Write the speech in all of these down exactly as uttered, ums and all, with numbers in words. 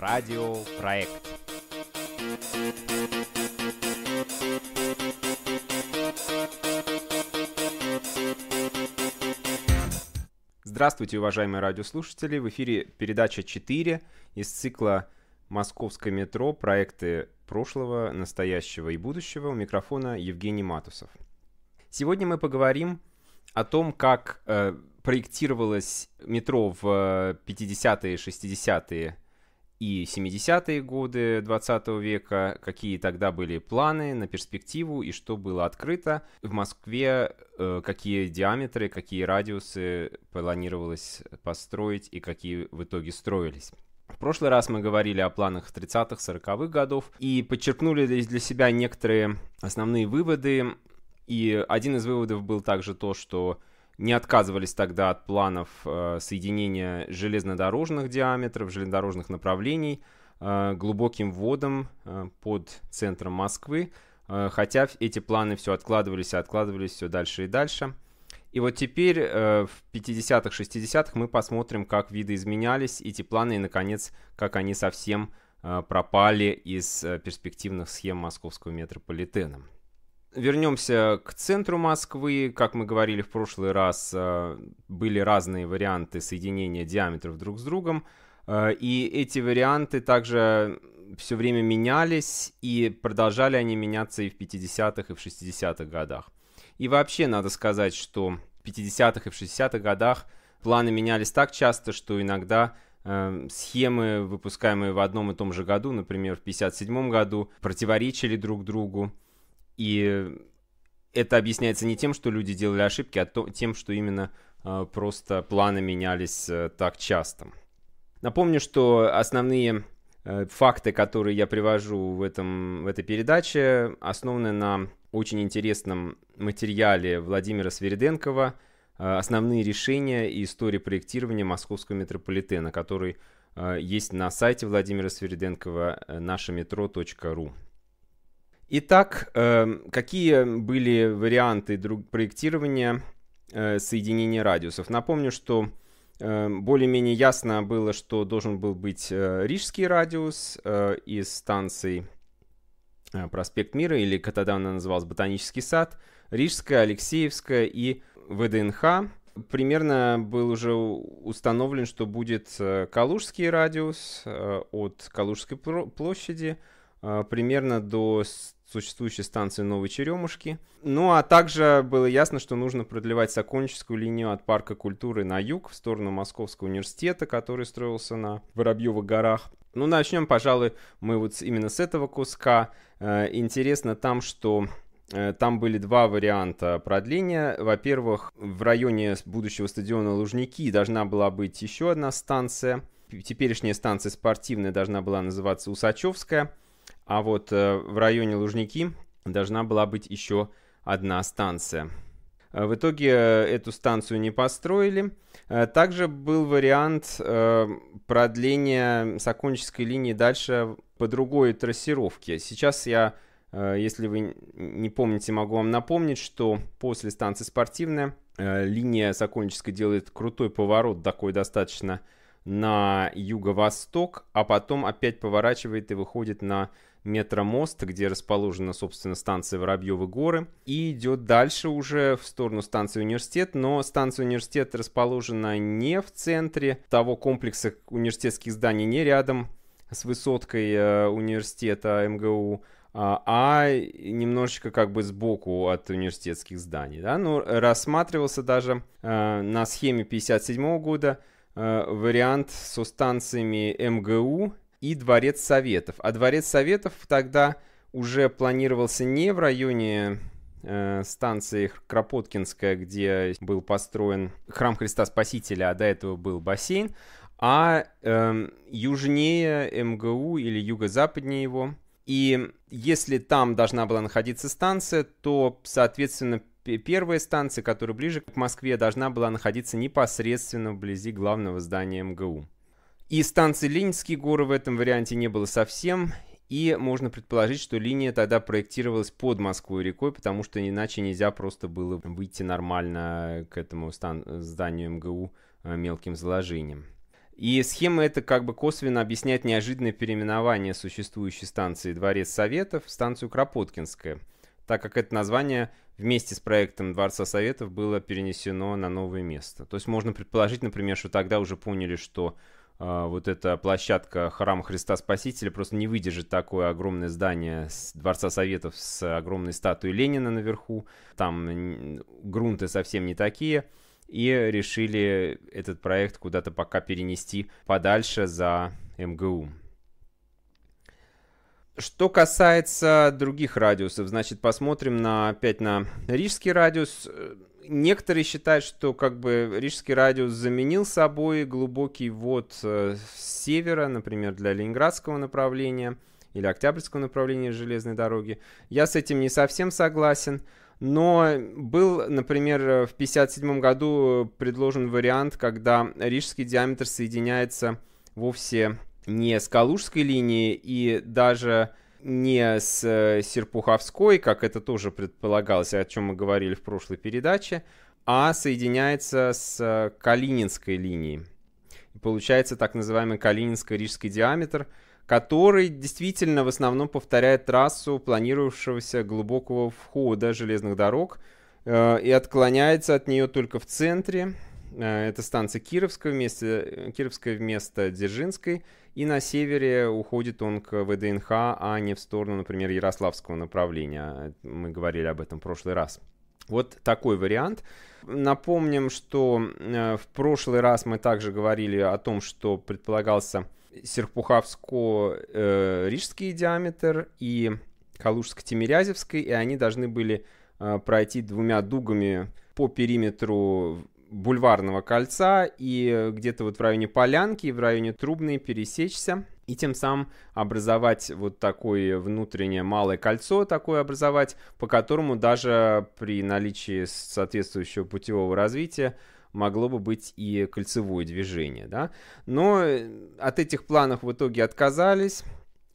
радиопроект. Здравствуйте, уважаемые радиослушатели! В эфире передача четыре из цикла «Московское метро. Проекты прошлого, настоящего и будущего». У микрофона Евгений Матусов. Сегодня мы поговорим о том, как э, проектировалось метро в пятидесятые, шестидесятые и семидесятые годы двадцатого века, какие тогда были планы на перспективу и что было открыто в Москве, э, какие диаметры, какие радиусы планировалось построить и какие в итоге строились. В прошлый раз мы говорили о планах тридцатых, сороковых годов и подчеркнули для себя некоторые основные выводы. И один из выводов был также то, что не отказывались тогда от планов э, соединения железнодорожных диаметров, железнодорожных направлений э, глубоким вводом э, под центром Москвы, э, хотя эти планы все откладывались и откладывались все дальше и дальше. И вот теперь э, в пятидесятых, шестидесятых мы посмотрим, как виды изменялись эти планы и, наконец, как они совсем э, пропали из э, перспективных схем московского метрополитена. Вернемся к центру Москвы. Как мы говорили в прошлый раз, были разные варианты соединения диаметров друг с другом, и эти варианты также все время менялись, и продолжали они меняться и в пятидесятых, и в шестидесятых годах. И вообще надо сказать, что в пятидесятых и в шестидесятых годах планы менялись так часто, что иногда схемы, выпускаемые в одном и том же году, например, в пятьдесят седьмом году, противоречили друг другу. И это объясняется не тем, что люди делали ошибки, а то, тем, что именно э, просто планы менялись э, так часто. Напомню, что основные э, факты, которые я привожу в, этом, в этой передаче, основаны на очень интересном материале Владимира Свириденкова э, «Основные решения и история проектирования московского метрополитена», который э, есть на сайте Владимира Свириденкова э, наше метро точка ру. Итак, какие были варианты проектирования соединения радиусов? Напомню, что более-менее ясно было, что должен был быть Рижский радиус из станций Проспект Мира, или тогда она называлась Ботанический сад, Рижская, Алексеевская и ВДНХ. Примерно был уже установлен, что будет Калужский радиус от Калужской площади примерно до существующей станции Новой Черемушки. Ну а также было ясно, что нужно продлевать Сокольническую линию от Парка культуры на юг в сторону Московского университета, который строился на Воробьевых горах. Ну начнем, пожалуй, мы вот именно с этого куска. Интересно там, что там были два варианта продления. Во-первых, в районе будущего стадиона Лужники должна была быть еще одна станция. Теперешняя станция Спортивная должна была называться Усачевская. А вот э, в районе Лужники должна была быть еще одна станция. В итоге э, эту станцию не построили. Э, также был вариант э, продления Сокольнической линии дальше по другой трассировке. Сейчас я, э, если вы не помните, могу вам напомнить, что после станции Спортивная э, линия Сокольническая делает крутой поворот, такой достаточно, на юго-восток, а потом опять поворачивает и выходит на метромост, где расположена, собственно, станция Воробьевы горы, и идет дальше уже в сторону станции Университет, но станция Университет расположена не в центре того комплекса университетских зданий, не рядом с высоткой университета МГУ, а немножечко как бы сбоку от университетских зданий. Да? Но рассматривался даже на схеме пятьдесят седьмого года вариант со станциями МГУ и Дворец Советов. А Дворец Советов тогда уже планировался не в районе э, станции Кропоткинская, где был построен Храм Христа Спасителя, а до этого был бассейн, а э, южнее МГУ или юго-западнее его. И если там должна была находиться станция, то, соответственно, первая станция, которая ближе к Москве, должна была находиться непосредственно вблизи главного здания МГУ. И станции Ленинские горы в этом варианте не было совсем, и можно предположить, что линия тогда проектировалась под Москвой рекой, потому что иначе нельзя просто было выйти нормально к этому зданию МГУ мелким заложением. И схема эта как бы косвенно объясняет неожиданное переименование существующей станции Дворец Советов в станцию Кропоткинская, так как это название вместе с проектом Дворца Советов было перенесено на новое место. То есть можно предположить, например, что тогда уже поняли, что э, вот эта площадка Храма Христа Спасителя просто не выдержит такое огромное здание с Дворца Советов с огромной статуей Ленина наверху. Там грунты совсем не такие. И решили этот проект куда-то пока перенести подальше за эм гэ у. Что касается других радиусов, значит, посмотрим на, опять на Рижский радиус. Некоторые считают, что как бы Рижский радиус заменил собой глубокий ввод с севера, например, для Ленинградского направления или Октябрьского направления железной дороги. Я с этим не совсем согласен. Но был, например, в тысяча девятьсот пятьдесят седьмом году предложен вариант, когда Рижский диаметр соединяется вовсе не с Калужской линией и даже не с Серпуховской, как это тоже предполагалось, о чем мы говорили в прошлой передаче, а соединяется с Калининской линией. И получается так называемый Калининско-Рижский диаметр, который действительно в основном повторяет трассу планировавшегося глубокого входа железных дорог э, и отклоняется от нее только в центре. Э, это станция Кировская вместо, Кировская вместо Дзержинской. И на севере уходит он к вэ дэ эн ха, а не в сторону, например, Ярославского направления. Мы говорили об этом в прошлый раз. Вот такой вариант. Напомним, что э, в прошлый раз мы также говорили о том, что предполагался Серпуховско-Рижский диаметр и Калужско-Тимирязевский, и они должны были пройти двумя дугами по периметру Бульварного кольца и где-то вот в районе Полянки и в районе Трубной пересечься, и тем самым образовать вот такое внутреннее малое кольцо, такое образовать, по которому даже при наличии соответствующего путевого развития могло бы быть и кольцевое движение, да? Но от этих планов в итоге отказались,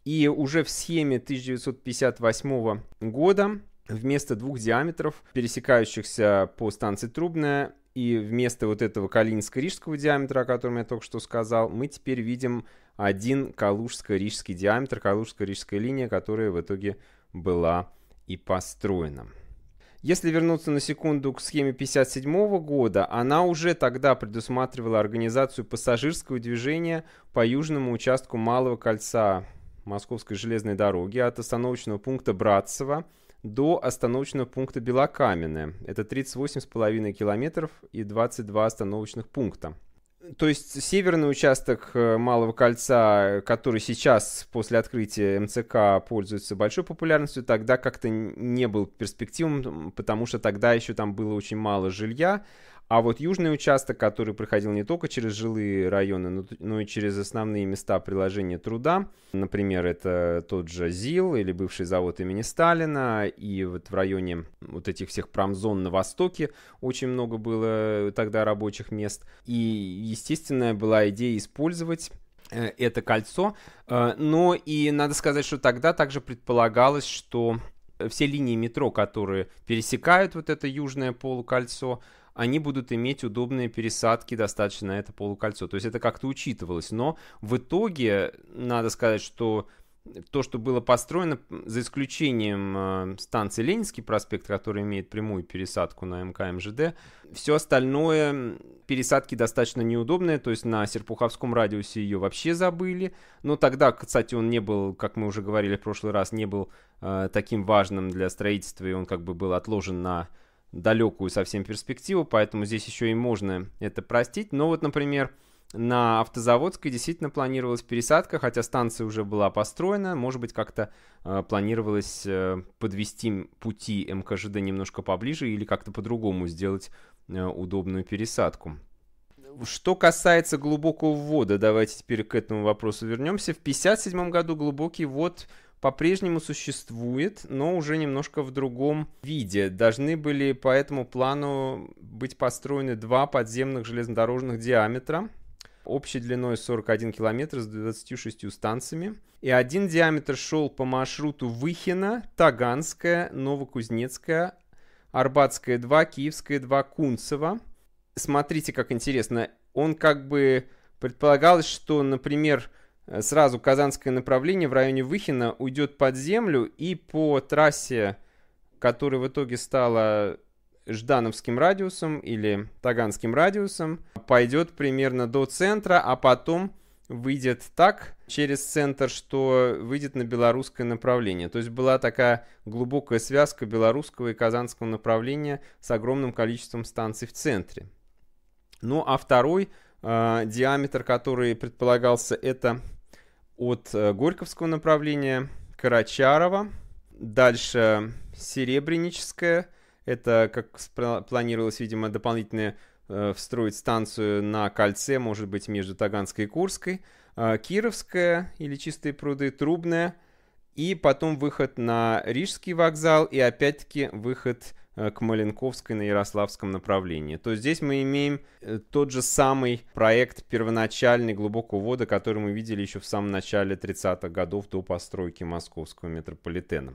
и уже в схеме тысяча девятьсот пятьдесят восьмого года вместо двух диаметров, пересекающихся по станции Трубная, и вместо вот этого Калининско-Рижского диаметра, о котором я только что сказал, мы теперь видим один Калужско-Рижский диаметр, Калужско-Рижская линия, которая в итоге была и построена. Если вернуться на секунду к схеме тысяча девятьсот пятьдесят седьмого года, она уже тогда предусматривала организацию пассажирского движения по южному участку Малого кольца Московской железной дороги от остановочного пункта Братцево до остановочного пункта Белокаменное. Это тридцать восемь с половиной километров и двадцать два остановочных пункта. То есть северный участок Малого кольца, который сейчас после открытия эм цэ ка пользуется большой популярностью, тогда как-то не был перспективным, потому что тогда еще там было очень мало жилья. А вот южный участок, который проходил не только через жилые районы, но и через основные места приложения труда, например, это тот же ЗИЛ или бывший завод имени Сталина, и вот в районе вот этих всех промзон на востоке очень много было тогда рабочих мест, и, естественно, была идея использовать это кольцо, но и надо сказать, что тогда также предполагалось, что все линии метро, которые пересекают вот это южное полукольцо, они будут иметь удобные пересадки достаточно на это полукольцо. То есть это как-то учитывалось. Но в итоге, надо сказать, что то, что было построено, за исключением станции Ленинский проспект, которая имеет прямую пересадку на эм ка эм жэ дэ, все остальное пересадки достаточно неудобные. То есть на Серпуховском радиусе ее вообще забыли. Но тогда, кстати, он не был, как мы уже говорили в прошлый раз, не был э, таким важным для строительства, и он как бы был отложен на далекую совсем перспективу, поэтому здесь еще и можно это простить. Но вот, например, на Автозаводской действительно планировалась пересадка, хотя станция уже была построена, может быть, как-то э, планировалось э, подвести пути эм ка жэ дэ немножко поближе или как-то по-другому сделать э, удобную пересадку. Что касается глубокого ввода, давайте теперь к этому вопросу вернемся. В тысяча девятьсот пятьдесят седьмом году глубокий ввод по-прежнему существует, но уже немножко в другом виде. Должны были по этому плану быть построены два подземных железнодорожных диаметра общей длиной сорок один километр с двадцатью шестью станциями. И один диаметр шел по маршруту Выхино, Таганская, Новокузнецкая, Арбатская два, Киевская два, Кунцево. Смотрите, как интересно, он как бы Предполагалось, что, например, сразу Казанское направление в районе Выхина уйдет под землю и по трассе, которая в итоге стала Ждановским радиусом или Таганским радиусом, пойдет примерно до центра, а потом выйдет так через центр, что выйдет на белорусское направление. То есть была такая глубокая связка белорусского и казанского направления с огромным количеством станций в центре. Ну а второй э, диаметр, который предполагался, это от э, Горьковского направления Карачарова, дальше Серебряническое, это как планировалось, видимо, дополнительное э, встроить станцию на кольце, может быть, между Таганской и Курской, э, Кировское или Чистые пруды, Трубное, и потом выход на Рижский вокзал и опять-таки выход к Маленковской на Ярославском направлении. То есть здесь мы имеем тот же самый проект первоначальный глубокого вода, который мы видели еще в самом начале тридцатых годов до постройки московского метрополитена.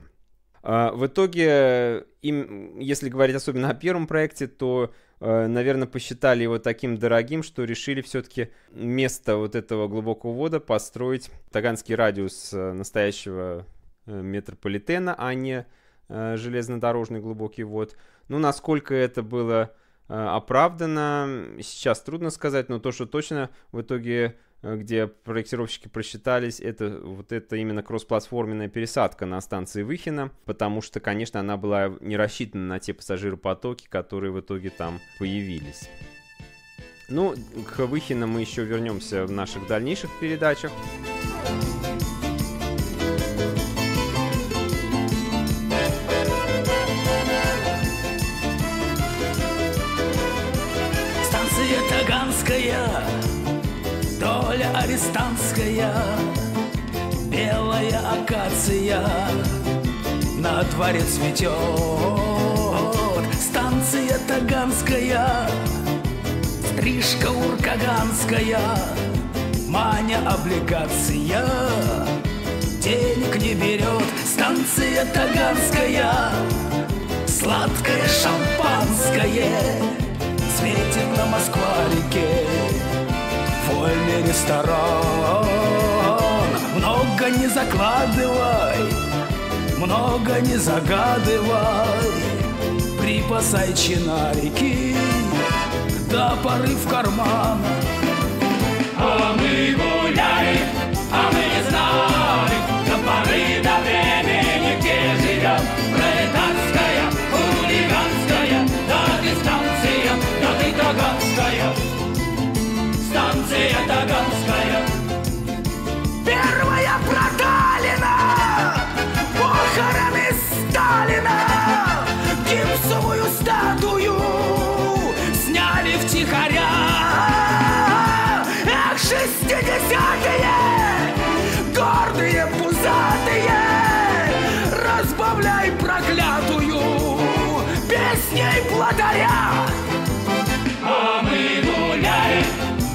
В итоге, им, если говорить особенно о первом проекте, то, наверное, посчитали его таким дорогим, что решили все-таки вместо вот этого глубокого вода построить Таганский радиус настоящего метрополитена, а не железнодорожный глубокий вод. Ну, насколько это было э, оправдано, сейчас трудно сказать, но то, что точно в итоге, где проектировщики просчитались, это вот это именно кроссплатформенная пересадка на станции Выхина, потому что, конечно, она была не рассчитана на те пассажиропотоки, которые в итоге там появились. Ну, к Выхина мы еще вернемся в наших дальнейших передачах. Доля арестанская, белая акация на дворе цветет. Станция Таганская, стрижка уркаганская, маня облигация денег не берет. Станция Таганская, сладкое шампанское светит на Москва-реке, вольный ресторан. Много не закладывай, много не загадывай, припасай чинарики до поры в карман. А мы гуляли, а мы не знали, до поры до времени, где живем. Пролетарская, хулиганская, Дагестанская, да ты таганская. Станция Таганская, первая проталина, похороны Сталина, гипсовую статую сняли втихаря. Эх, шестидесятые, гордые, пузатые, разбавляй проклятую песней плотаря. А мы гуляем,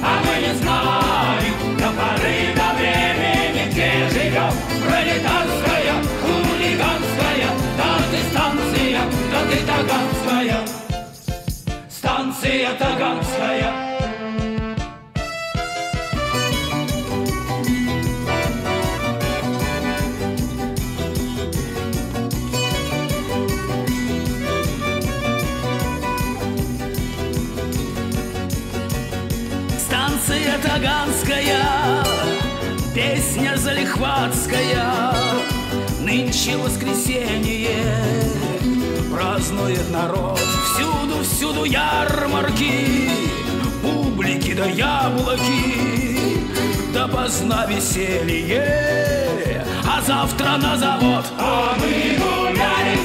а мы не знаем, до поры до времени, где живем. Пролетарская, хулиганская, да ты станция, да ты таганская, станция таганская. Станция Таганская, песня залихватская, нынче воскресенье празднует народ. Всюду, всюду ярмарки, публики да яблоки, да поздна веселье, а завтра на завод. А мы гуляли,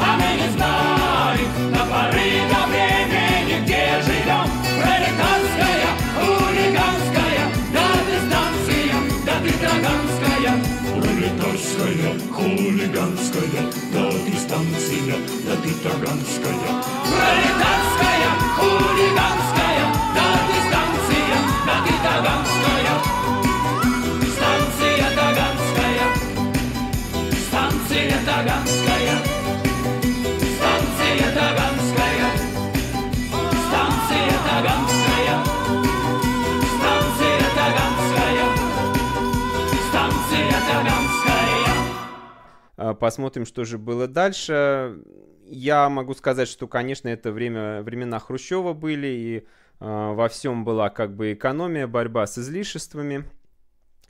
а мы не знали, до поры до времени, где живем. Пролетарская, хулиганская, да ты станция, да ты таганская. Пролетарская, хулиганская, да ты станция, да ты таганская. Пролетарская, хулиганская, да ты станция, да ты таганская. Станция таганская, станция таганская, станция таганская, станция таганская. Станция Посмотрим, что же было дальше. Я могу сказать, что, конечно, это время, времена Хрущева были, и э, во всем была как бы экономия, борьба с излишествами.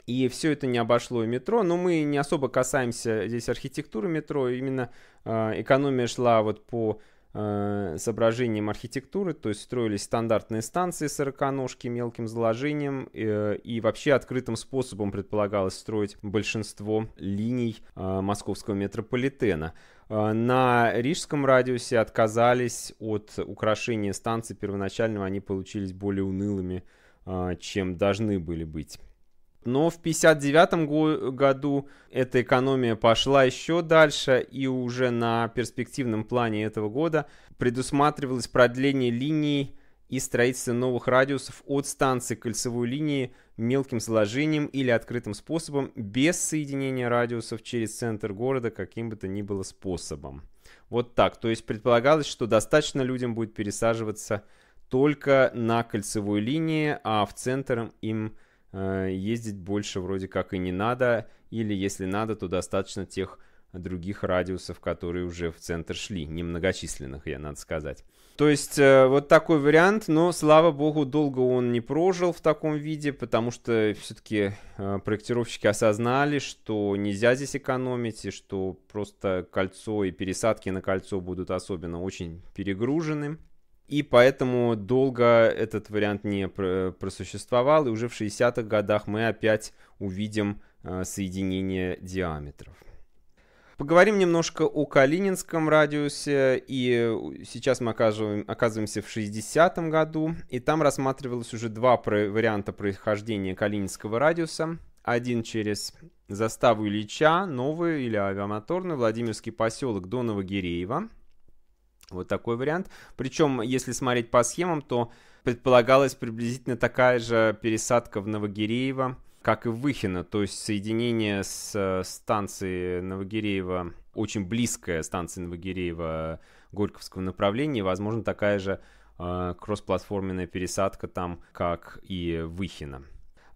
И все это не обошло и метро, но мы не особо касаемся здесь архитектуры метро, именно э, экономия шла вот по э, соображениям архитектуры, то есть строились стандартные станции сороконожки мелким заложением, э, и вообще открытым способом предполагалось строить большинство линий э, московского метрополитена. На Рижском радиусе отказались от украшения станций первоначального, они получились более унылыми, э, чем должны были быть. Но в тысяча девятьсот пятьдесят девятом году эта экономия пошла еще дальше, и уже на перспективном плане этого года предусматривалось продление линий и строительство новых радиусов от станции кольцевой линии мелким заложением или открытым способом без соединения радиусов через центр города каким бы то ни было способом. Вот так. То есть предполагалось, что достаточно людям будет пересаживаться только на кольцевой линии, а в центр им ездить больше вроде как и не надо, или если надо, то достаточно тех других радиусов, которые уже в центр шли, немногочисленных, я надо сказать. То есть вот такой вариант, но, слава богу, долго он не прожил в таком виде, потому что все-таки проектировщики осознали, что нельзя здесь экономить, и что просто кольцо и пересадки на кольцо будут особенно очень перегружены. И поэтому долго этот вариант не просуществовал, и уже в шестидесятых годах мы опять увидим соединение диаметров. Поговорим немножко о Калининском радиусе, и сейчас мы оказываемся в шестидесятом году, и там рассматривалось уже два варианта происхождения Калининского радиуса. Один через заставу Ильича, новую или авиамоторную, Владимирский поселок до Новогиреева. Вот такой вариант. Причем, если смотреть по схемам, то предполагалась приблизительно такая же пересадка в Новогиреево, как и в Выхино. То есть соединение с станции Новогиреево, очень близкая станция Новогиреево Горьковского направления. Возможно, такая же э, кроссплатформенная пересадка там, как и в Выхино.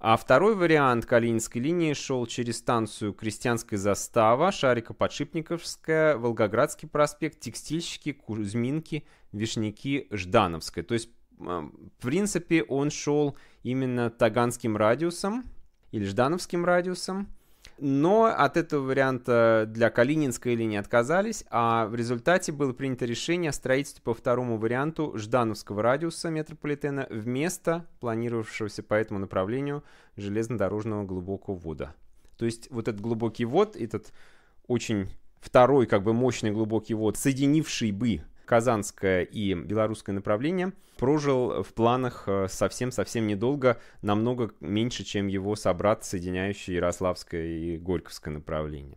А второй вариант Калининской линии шел через станцию Крестьянская застава, Шарико-Подшипниковская, Волгоградский проспект, Текстильщики, Кузьминки, Вишняки, Ждановская. То есть, в принципе, он шел именно Таганским радиусом или Ждановским радиусом. Но от этого варианта для Калининской линии отказались, а в результате было принято решение о строительстве по второму варианту Ждановского радиуса метрополитена вместо планировавшегося по этому направлению железнодорожного глубокого ввода. То есть вот этот глубокий ввод, этот очень второй как бы мощный глубокий ввод, соединивший бы казанское и белорусское направление, прожил в планах совсем-совсем недолго, намного меньше, чем его собрат, соединяющий ярославское и горьковское направление.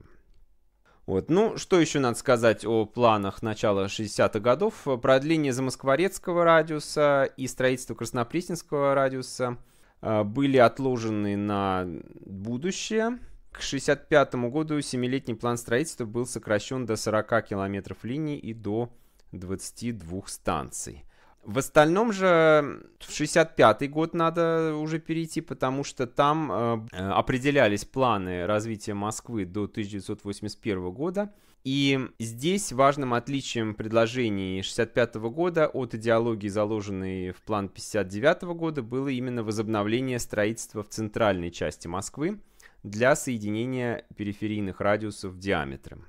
Вот. Ну, что еще надо сказать о планах начала шестидесятых годов? Продление Замоскворецкого радиуса и строительство Краснопресненского радиуса были отложены на будущее. К шестьдесят пятому году семилетний план строительства был сокращен до сорока километров линий и до двадцати двух станций. В остальном же в шестьдесят пятый год надо уже перейти, потому что там э, определялись планы развития Москвы до тысяча девятьсот восемьдесят первого года. И здесь важным отличием предложений шестьдесят пятого года от идеологии, заложенной в план пятьдесят девятого года, было именно возобновление строительства в центральной части Москвы для соединения периферийных радиусов диаметром.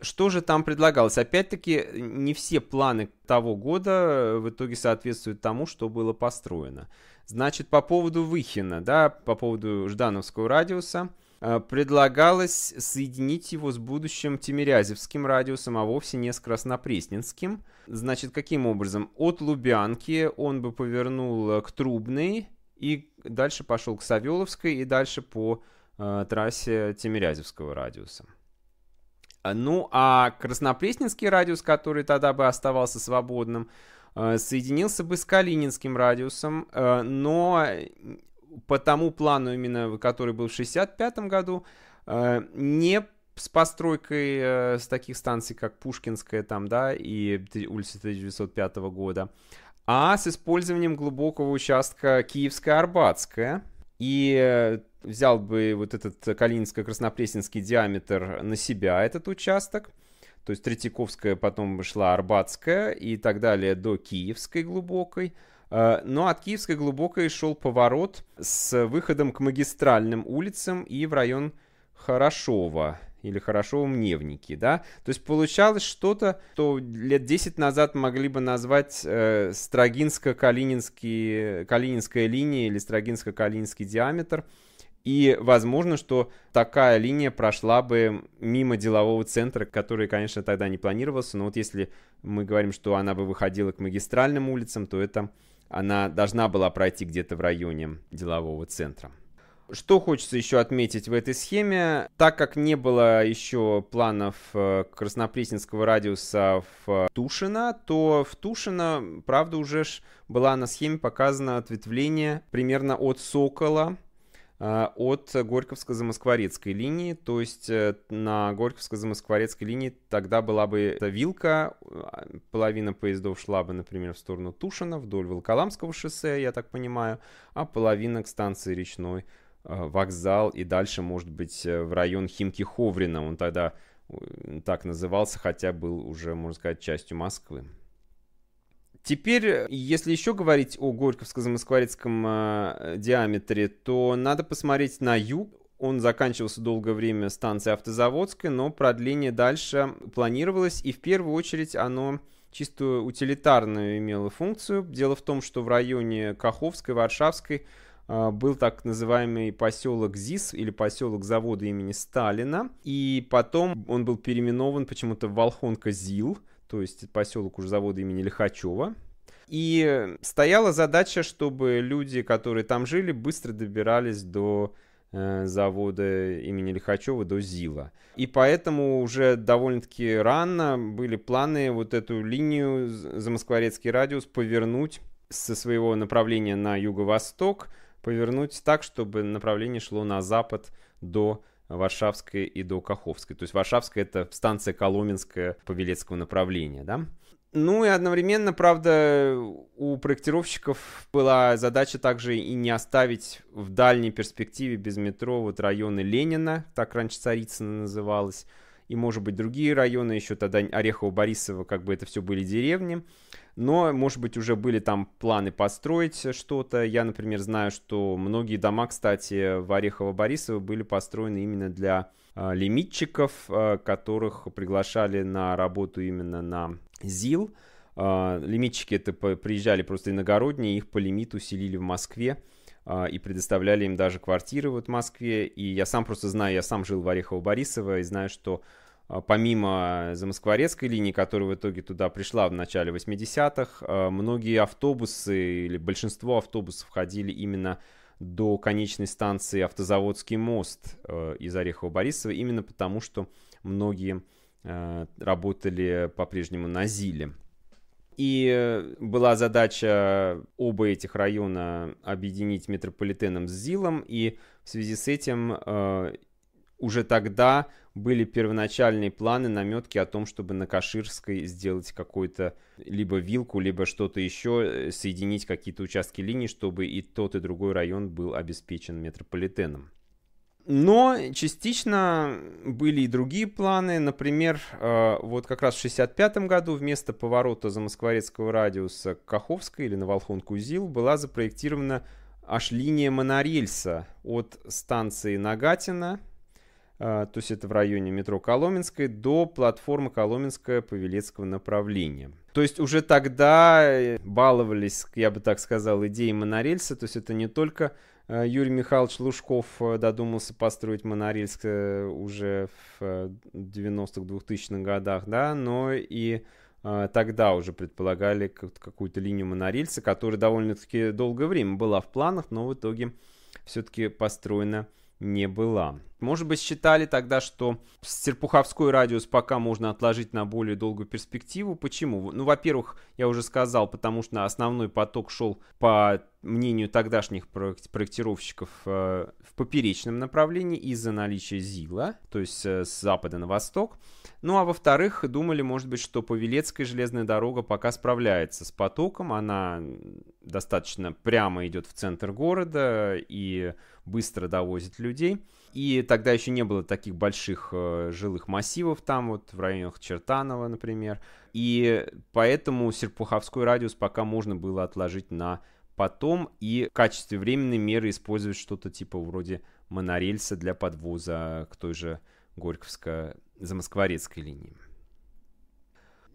Что же там предлагалось? Опять-таки, не все планы того года в итоге соответствуют тому, что было построено. Значит, по поводу Выхина, да, по поводу Ждановского радиуса, предлагалось соединить его с будущим Тимирязевским радиусом, а вовсе не с Краснопресненским. Значит, каким образом? От Лубянки он бы повернул к Трубной, и дальше пошел к Савеловской, и дальше по э, трассе Тимирязевского радиуса. Ну, а Краснопресненский радиус, который тогда бы оставался свободным, соединился бы с Калининским радиусом, но по тому плану, именно который был в шестьдесят пятом году, не с постройкой с таких станций, как Пушкинская там, да, и улица тысяча девятьсот пятого года, а с использованием глубокого участка Киевская-Арбатская. И взял бы вот этот Калининско-Краснопресненский диаметр на себя, этот участок. То есть Третьяковская, потом шла Арбатская и так далее до Киевской глубокой. Но от Киевской глубокой шел поворот с выходом к магистральным улицам и в район Хорошова или Хорошово-Мневники, да? То есть получалось что-то, что лет десять назад могли бы назвать э, Строгинско-Калининская линия или Строгинско-Калининский диаметр. И возможно, что такая линия прошла бы мимо делового центра, который, конечно, тогда не планировался. Но вот если мы говорим, что она бы выходила к магистральным улицам, то это она должна была пройти где-то в районе делового центра. Что хочется еще отметить в этой схеме, так как не было еще планов Краснопресненского радиуса в Тушино, то в Тушино, правда, уже была на схеме показано ответвление примерно от Сокола, от Горьковско-Замоскворецкой линии, то есть на Горьковско-Замоскворецкой линии тогда была бы эта вилка, половина поездов шла бы, например, в сторону Тушино, вдоль Волоколамского шоссе, я так понимаю, а половина к станции Речной вокзал и дальше, может быть, в район Химки-Ховрина, он тогда так назывался, хотя был уже, можно сказать, частью Москвы. Теперь, если еще говорить о Горьковско-Замоскворецком э, диаметре, то надо посмотреть на юг. Он заканчивался долгое время станцией Автозаводской, но продление дальше планировалось, и в первую очередь оно чисто утилитарную имело функцию. Дело в том, что в районе Каховской, Варшавской э, был так называемый поселок ЗИС или поселок завода имени Сталина, и потом он был переименован почему-то в Волхонка-ЗИЛ. То есть поселок уже завода имени Лихачева. И стояла задача, чтобы люди, которые там жили, быстро добирались до э, завода имени Лихачева, до ЗИЛа. И поэтому уже довольно-таки рано были планы вот эту линию Замоскворецкий радиус повернуть со своего направления на юго-восток, повернуть так, чтобы направление шло на запад до Варшавской и до Каховской. То есть Варшавская — это станция Коломенская Павелецкого направления, да? Ну и одновременно, правда, у проектировщиков была задача также и не оставить в дальней перспективе без метро вот районы Ленина, так раньше Царицыно называлось, и, может быть, другие районы, еще тогда Орехово-Борисово, как бы это все были деревни, но, может быть, уже были там планы построить что-то. Я, например, знаю, что многие дома, кстати, в Орехово-Борисово были построены именно для э, лимитчиков, э, которых приглашали на работу именно на ЗИЛ. Э, лимитчики это приезжали просто иногородние, их по лимиту селили в Москве и предоставляли им даже квартиры вот в Москве. И я сам просто знаю, я сам жил в Орехово-Борисово и знаю, что помимо Замоскворецкой линии, которая в итоге туда пришла в начале восьмидесятых, многие автобусы или большинство автобусов ходили именно до конечной станции Автозаводский мост из Орехово-Борисово, именно потому, что многие работали по-прежнему на ЗИЛе. И была задача оба этих района объединить метрополитеном с ЗИЛом, и в связи с этим э, уже тогда были первоначальные планы, наметки о том, чтобы на Каширской сделать какую-то либо вилку, либо что-то еще, соединить какие-то участки линий, чтобы и тот, и другой район был обеспечен метрополитеном. Но частично были и другие планы. Например, вот как раз в шестьдесят пятом году вместо поворота Замоскворецкого радиуса к Каховской или на Волхонку ЗИЛ была запроектирована аж линия монорельса от станции Нагатино, то есть это в районе метро Коломенской, до платформы Коломенская Павелецкого направления. То есть уже тогда баловались, я бы так сказал, идеей монорельса. То есть это не только Юрий Михайлович Лужков додумался построить монорельс уже в девяностых, двухтысячных годах, да, но и тогда уже предполагали какую-то линию монорельса, которая довольно-таки долгое время была в планах, но в итоге все-таки построена не была. Может быть, считали тогда, что Серпуховской радиус пока можно отложить на более долгую перспективу. Почему? Ну, во-первых, я уже сказал, потому что основной поток шел, по мнению тогдашних проектировщиков, в поперечном направлении из-за наличия ЗИЛа, то есть с запада на восток. Ну, а во-вторых, думали, может быть, что Павелецкая железная дорога пока справляется с потоком. Она достаточно прямо идет в центр города и быстро довозит людей. И тогда еще не было таких больших жилых массивов там, вот в районах Чертанова, например. И поэтому Серпуховской радиус пока можно было отложить на потом и в качестве временной меры использовать что-то типа вроде монорельса для подвоза к той же Горьковско-Замоскворецкой линии.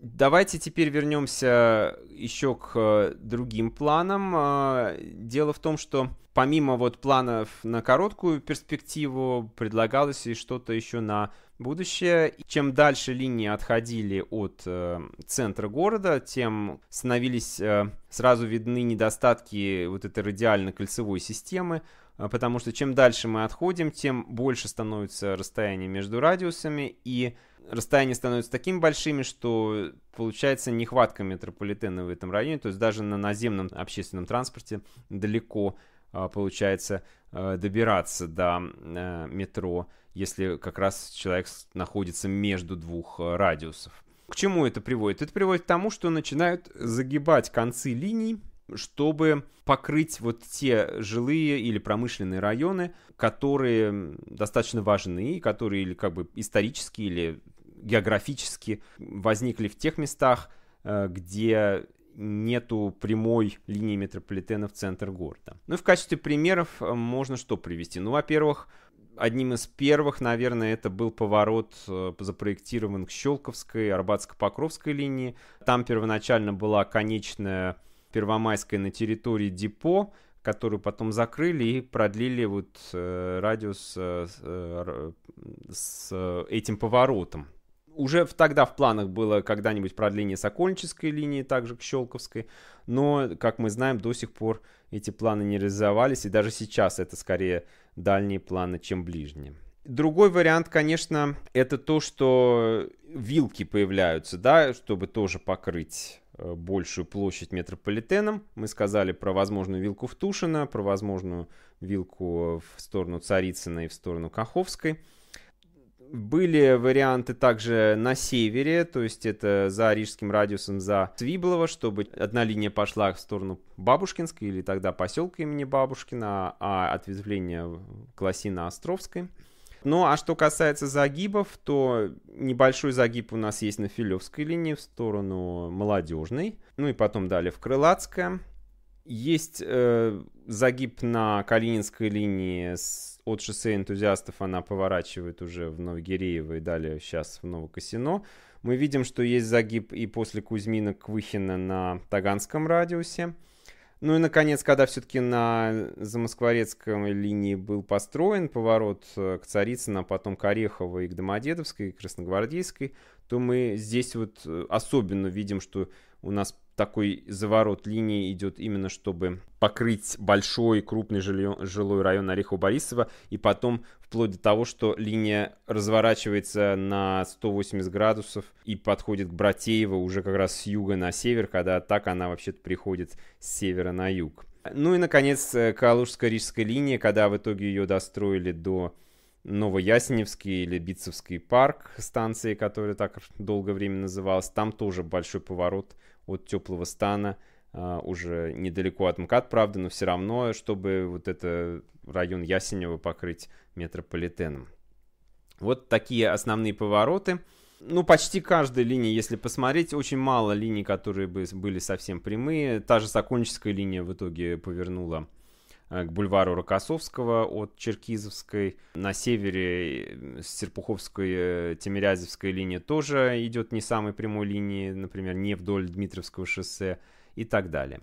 Давайте теперь вернемся еще к другим планам. Дело в том, что помимо вот планов на короткую перспективу, предлагалось и что-то еще на будущее. Чем дальше линии отходили от э, центра города, тем становились э, сразу видны недостатки вот этой радиально-кольцевой системы, э, потому что чем дальше мы отходим, тем больше становится расстояние между радиусами, и расстояния становятся такими большими, что получается нехватка метрополитена в этом районе, то есть даже на наземном общественном транспорте далеко получается добираться до метро, если как раз человек находится между двух радиусов. К чему это приводит? Это приводит к тому, что начинают загибать концы линий, чтобы покрыть вот те жилые или промышленные районы, которые достаточно важны и которые или как бы исторически, или географически возникли в тех местах, где нету прямой линии метрополитена в центр города. Ну и в качестве примеров можно что привести? Ну, во-первых, одним из первых, наверное, это был поворот, запроектирован к Щелковской, Арбатско-Покровской линии. Там первоначально была конечная Первомайская на территории депо, которую потом закрыли и продлили вот э, радиус э, э, с этим поворотом. Уже тогда в планах было когда-нибудь продление Сокольнической линии, также к Щелковской, но, как мы знаем, до сих пор эти планы не реализовались, и даже сейчас это скорее дальние планы, чем ближние. Другой вариант, конечно, это то, что вилки появляются, да, чтобы тоже покрыть большую площадь метрополитеном. Мы сказали про возможную вилку в Тушино, про возможную вилку в сторону Царицына и в сторону Каховской. Были варианты также на севере, то есть это за Рижским радиусом, за Свиблово, чтобы одна линия пошла в сторону Бабушкинской или тогда поселка имени Бабушкина, а ответвление к Лосино-Островской. Ну а что касается загибов, то небольшой загиб у нас есть на Филевской линии в сторону Молодежной, ну и потом далее в Крылатское. Есть э, загиб на Калининской линии с, от шоссе Энтузиастов, она поворачивает уже в Новогиреево и далее сейчас в Новокосино. Мы видим, что есть загиб и после Кузьмина Квыхина на Таганском радиусе. Ну и, наконец, когда все-таки на Замоскворецкой линии был построен поворот к Царицыну, а потом к Ореховой, и к Домодедовской, и Красногвардейской, то мы здесь вот особенно видим, что у нас такой заворот линии идет именно, чтобы покрыть большой, крупный жилье, жилой район Орехово-Борисово, и потом вплоть до того, что линия разворачивается на сто восемьдесят градусов и подходит к Братеево уже как раз с юга на север, когда так она вообще-то приходит с севера на юг. Ну и, наконец, Калужско-Рижская линия, когда в итоге ее достроили до Новоясеневский или Битцевский парк станции, которая так долгое время называлась, там тоже большой поворот от Теплого Стана, а, уже недалеко от МКАД, правда, но все равно, чтобы вот этот район Ясенева покрыть метрополитеном. Вот такие основные повороты. Ну, почти каждой линии, если посмотреть, очень мало линий, которые бы были совсем прямые. Та же Сокольническая линия в итоге повернула к бульвару Рокоссовского от Черкизовской. На севере Серпуховской, Тимирязевская линия тоже идет не самой прямой линии, например, не вдоль Дмитровского шоссе и так далее.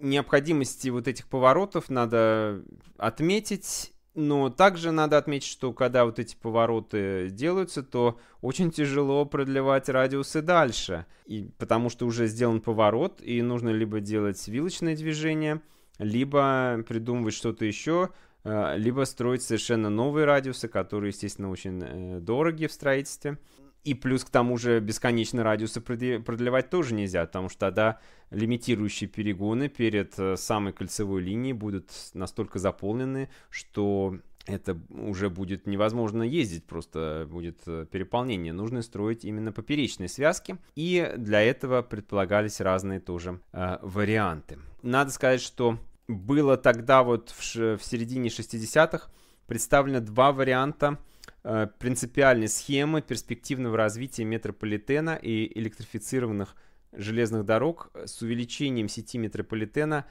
Необходимости вот этих поворотов надо отметить, но также надо отметить, что когда вот эти повороты делаются, то очень тяжело продлевать радиусы дальше, и потому что уже сделан поворот, и нужно либо делать вилочные движения, либо придумывать что-то еще, либо строить совершенно новые радиусы, которые, естественно, очень дороги в строительстве. И плюс к тому же бесконечно радиусы продлевать тоже нельзя, потому что тогда лимитирующие перегоны перед самой кольцевой линией будут настолько заполнены, что это уже будет невозможно ездить, просто будет переполнение. Нужно строить именно поперечные связки, и для этого предполагались разные тоже э, варианты. Надо сказать, что было тогда вот в, в середине шестидесятых представлено два варианта э, принципиальной схемы перспективного развития метрополитена и электрифицированных железных дорог с увеличением сети метрополитена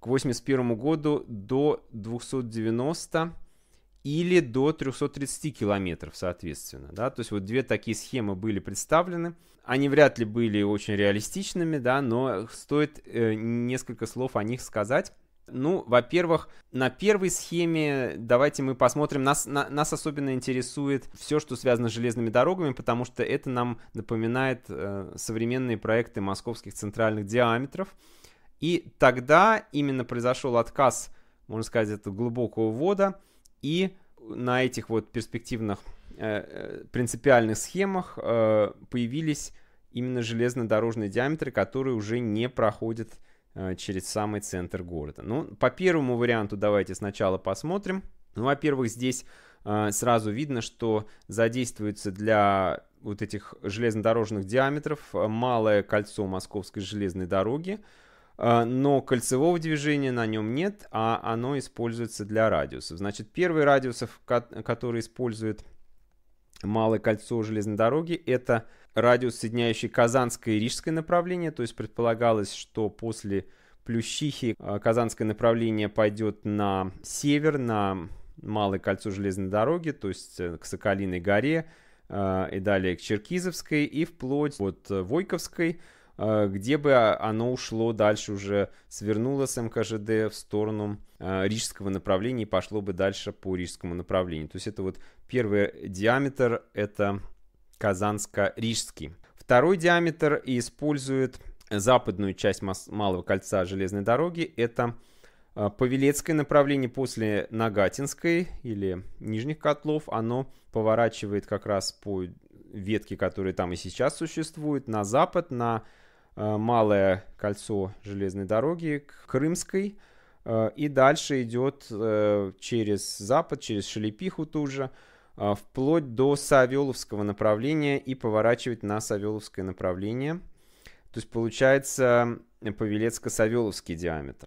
к восемьдесят первому году до двухсот девяноста или до трёхсот тридцати километров, соответственно. Да? То есть вот две такие схемы были представлены. Они вряд ли были очень реалистичными, да, но стоит э, несколько слов о них сказать. Ну, во-первых, на первой схеме давайте мы посмотрим. Нас, на, нас особенно интересует все, что связано с железными дорогами, потому что это нам напоминает э, современные проекты московских центральных диаметров. И тогда именно произошел отказ, можно сказать, от глубокого ввода. И на этих вот перспективных э, принципиальных схемах э, появились именно железнодорожные диаметры, которые уже не проходят э, через самый центр города. Ну, по первому варианту давайте сначала посмотрим. Ну, во-первых, здесь э, сразу видно, что задействуется для вот этих железнодорожных диаметров малое кольцо Московской железной дороги, но кольцевого движения на нем нет, а оно используется для радиусов. Значит, первый радиус, который использует малое кольцо железной дороги, это радиус, соединяющий Казанское и Рижское направление. То есть предполагалось, что после Плющихи Казанское направление пойдет на север, на малое кольцо железной дороги, то есть к Соколиной горе и далее к Черкизовской и вплоть от Войковской, где бы оно ушло дальше, уже свернуло с МКЖД в сторону э, рижского направления и пошло бы дальше по рижскому направлению. То есть это вот первый диаметр, это Казанско-Рижский. Второй диаметр использует западную часть Малого кольца железной дороги. Это э, Павелецкое направление после Нагатинской или Нижних котлов. Оно поворачивает как раз по ветке, которые там и сейчас существуют, на запад, на Малое кольцо железной дороги к Крымской, и дальше идет через запад, через Шелепиху тут же, вплоть до Савеловского направления и поворачивать на Савеловское направление. То есть получается Павелецко-Савеловский диаметр.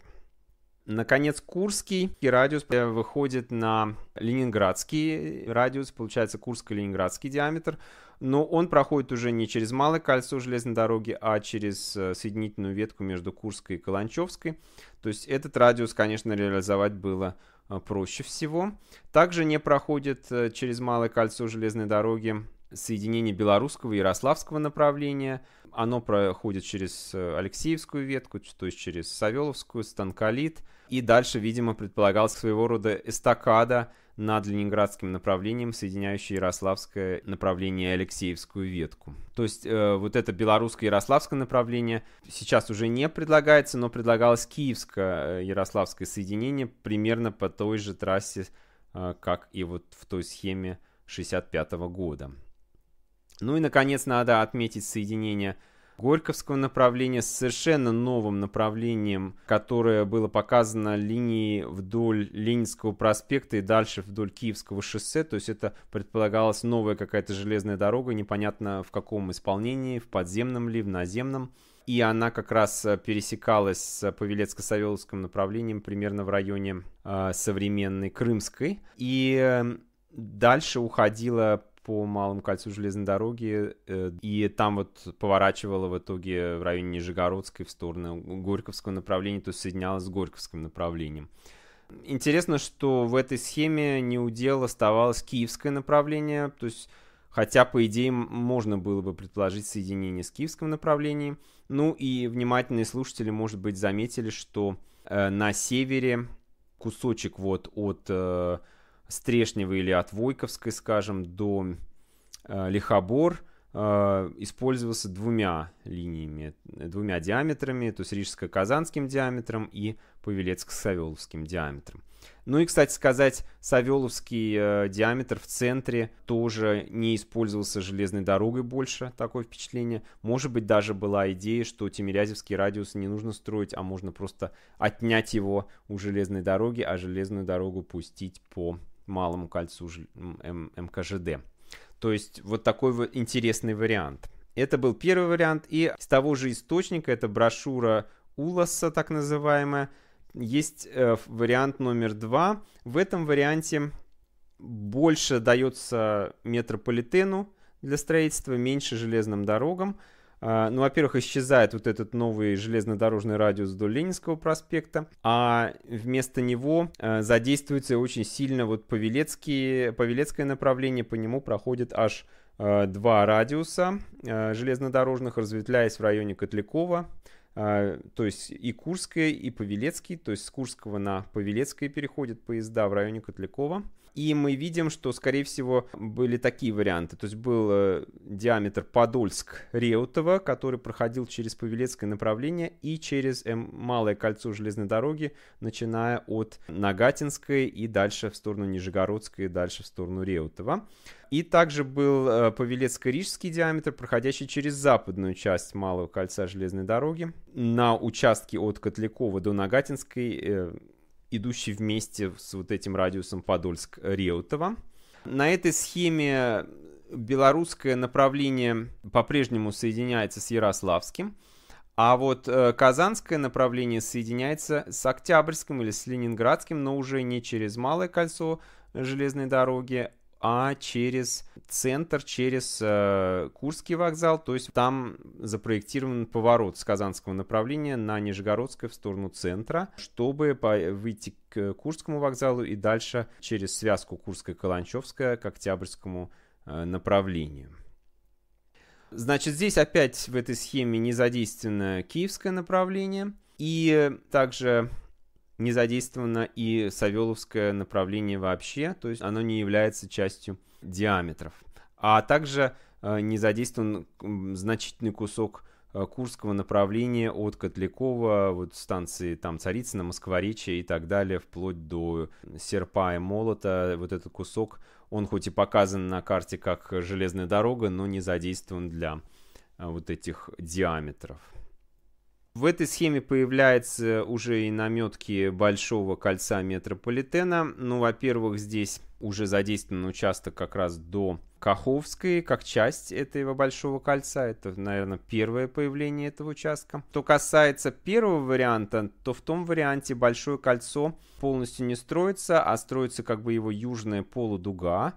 Наконец, Курский радиус выходит на Ленинградский радиус, получается Курско-Ленинградский диаметр, но он проходит уже не через Малое кольцо железной дороги, а через соединительную ветку между Курской и Каланчевской. То есть этот радиус, конечно, реализовать было проще всего. Также не проходит через Малое кольцо железной дороги соединение Белорусского и Ярославского направления. Оно проходит через Алексеевскую ветку, то есть через Савеловскую, Станколит. И дальше, видимо, предполагалась своего рода эстакада над Ленинградским направлением, соединяющая Ярославское направление и Алексеевскую ветку. То есть э, вот это Белорусское-Ярославское направление сейчас уже не предлагается, но предлагалось Киевско-Ярославское соединение примерно по той же трассе, э, как и вот в той схеме шестьдесят пятого года. Ну и, наконец, надо отметить соединение Горьковского направления с совершенно новым направлением, которое было показано линией вдоль Ленинского проспекта и дальше вдоль Киевского шоссе. То есть это предполагалась новая какая-то железная дорога, непонятно в каком исполнении, в подземном ли, в наземном. И она как раз пересекалась с Павелецко-Савеловским направлением примерно в районе э, современной Крымской. И э, дальше уходила по Малому кольцу железной дороги, и там вот поворачивала в итоге в районе Нижегородской в сторону Горьковского направления, то есть соединялась с Горьковским направлением. Интересно, что в этой схеме неудел оставалось Киевское направление, то есть хотя, по идее, можно было бы предположить соединение с Киевским направлением. Ну и внимательные слушатели, может быть, заметили, что э, на севере кусочек вот от э, Стрешнева или от Войковской, скажем, до э, Лихобор использовался двумя линиями, двумя диаметрами, то есть рижско-казанским диаметром и павелецко-савеловским диаметром. Ну и, кстати сказать, савеловский диаметр в центре тоже не использовался железной дорогой больше, такое впечатление. Может быть, даже была идея, что тимирязевский радиус не нужно строить, а можно просто отнять его у железной дороги, а железную дорогу пустить по малому кольцу эм ка жэ дэ. То есть вот такой вот интересный вариант. Это был первый вариант. И с того же источника, это брошюра Уласа, так называемая, есть э, вариант номер два. В этом варианте больше дается метрополитену для строительства, меньше железным дорогам. Э, ну, во-первых, исчезает вот этот новый железнодорожный радиус вдоль Ленинского проспекта, а вместо него э, задействуется очень сильно вот Павелецкие, Павелецкое направление, по нему проходит аж э, два радиуса э, железнодорожных, разветвляясь в районе Котлякова. То есть и Курская, и Павелецкий, то есть с Курского на Павелецкое переходят поезда в районе Котлякова. И мы видим, что, скорее всего, были такие варианты. То есть был диаметр Подольск-Реутово, который проходил через Павелецкое направление и через Малое кольцо железной дороги, начиная от Нагатинской и дальше в сторону Нижегородской, и дальше в сторону Реутова. И также был Павелецко-Рижский диаметр, проходящий через западную часть Малого кольца железной дороги на участке от Котлякова до Нагатинской, идущий вместе с вот этим радиусом Подольск-Реутова. На этой схеме белорусское направление по-прежнему соединяется с ярославским, а вот э, казанское направление соединяется с Октябрьским или с Ленинградским, но уже не через Малое кольцо железной дороги, а через центр, через э, Курский вокзал. То есть там запроектирован поворот с казанского направления на Нижегородское в сторону центра, чтобы по- выйти к Курскому вокзалу и дальше через связку Курская-Каланчевская к Октябрьскому э, направлению. Значит, здесь опять в этой схеме не задействовано Киевское направление и также не задействовано и Савеловское направление вообще, то есть оно не является частью диаметров. А также э, не задействован значительный кусок э, Курского направления от Котлякова, вот станции там Царицына, Москворечья и так далее, вплоть до Серпа и Молота. Вот этот кусок, он хоть и показан на карте как железная дорога, но не задействован для э, вот этих диаметров. В этой схеме появляются уже и наметки большого кольца метрополитена. Ну, во-первых, здесь уже задействован участок как раз до Каховской, как часть этого большого кольца. Это, наверное, первое появление этого участка. Что касается первого варианта, то в том варианте большое кольцо полностью не строится, а строится как бы его южная полудуга.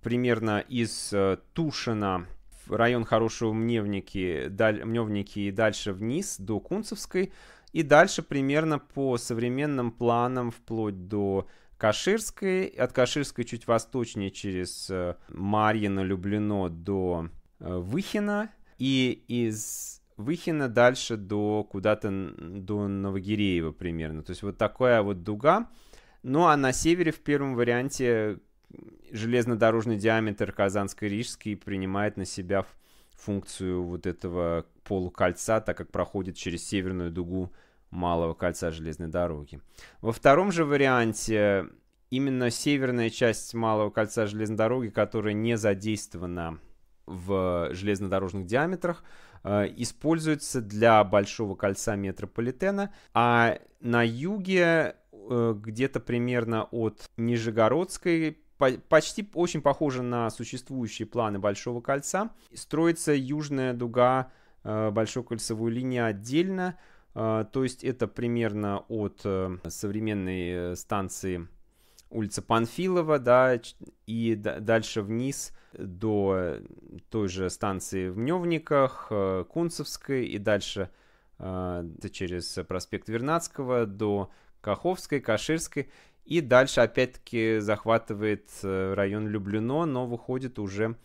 Примерно из Тушина, район Хорошего Мневники, даль, Мневники и дальше вниз до Кунцевской. И дальше примерно по современным планам вплоть до Каширской. От Каширской чуть восточнее через Марьино, Люблино до Выхина. И из Выхина дальше до куда-то до Новогиреева примерно. То есть вот такая вот дуга. Ну а на севере в первом варианте железнодорожный диаметр Казанско-Рижский принимает на себя функцию вот этого полукольца, так как проходит через северную дугу Малого кольца железной дороги. Во втором же варианте именно северная часть Малого кольца железной дороги, которая не задействована в железнодорожных диаметрах, используется для большого кольца метрополитена, а на юге где-то примерно от Нижегородской, почти очень похоже на существующие планы большого кольца, строится южная дуга большой кольцевой линии отдельно, то есть это примерно от современной станции улица Панфилова, да, и дальше вниз до той же станции в Мневниках, Кунцевской, и дальше через проспект Вернадского до Каховской, Каширской, и дальше опять-таки захватывает район Люблино, но выходит уже